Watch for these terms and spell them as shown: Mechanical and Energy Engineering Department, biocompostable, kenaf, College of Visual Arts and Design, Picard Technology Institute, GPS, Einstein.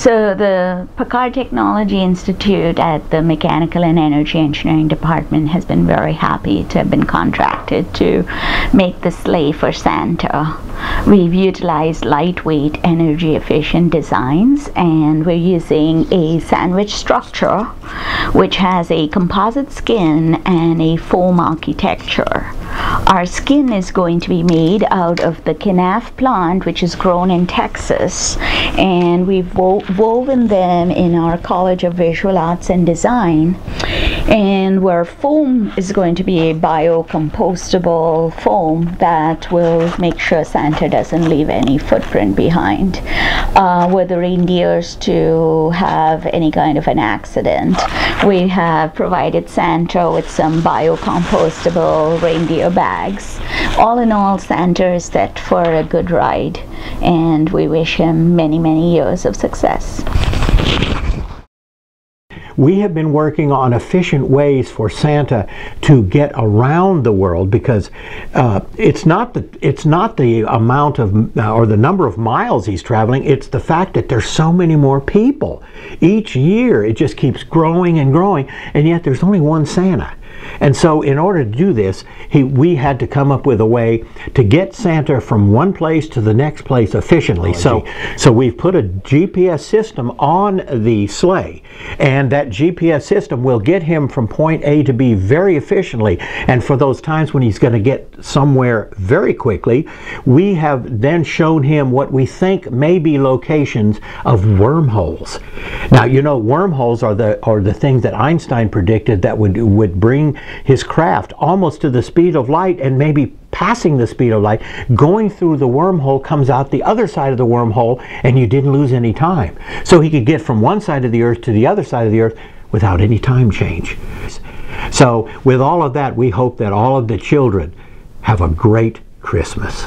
So the Picard Technology Institute at the Mechanical and Energy Engineering Department has been very happy to have been contracted to make the sleigh for Santa. We've utilized lightweight, energy efficient designs, and we're using a sandwich structure which has a composite skin and a foam architecture. Our skin is going to be made out of the kenaf plant, which is grown in Texas, and we've woven them in our College of Visual Arts and Design. And where foam is going to be a biocompostable foam that will make sure Santa doesn't leave any footprint behind were the reindeers to have any kind of an accident. We have provided Santa with some biocompostable reindeer bags. All in all, Santa is set for a good ride, and we wish him many, many years of success. We have been working on efficient ways for Santa to get around the world, because it's not the amount of or the number of miles he's traveling, it's the fact that there's so many more people. Each year it just keeps growing and growing, and yet there's only one Santa. And so in order to do this, we had to come up with a way to get Santa from one place to the next place efficiently. So we've put a GPS system on the sleigh, and that GPS system will get him from point A to B very efficiently. And for those times when he's going to get somewhere very quickly, we have then shown him what we think may be locations of wormholes. Now, you know, wormholes are the things that Einstein predicted that would bring his craft almost to the speed of light, and maybe passing the speed of light, going through the wormhole, comes out the other side of the wormhole, and you didn't lose any time. So he could get from one side of the earth to the other side of the earth without any time change. So with all of that, we hope that all of the children have a great Christmas.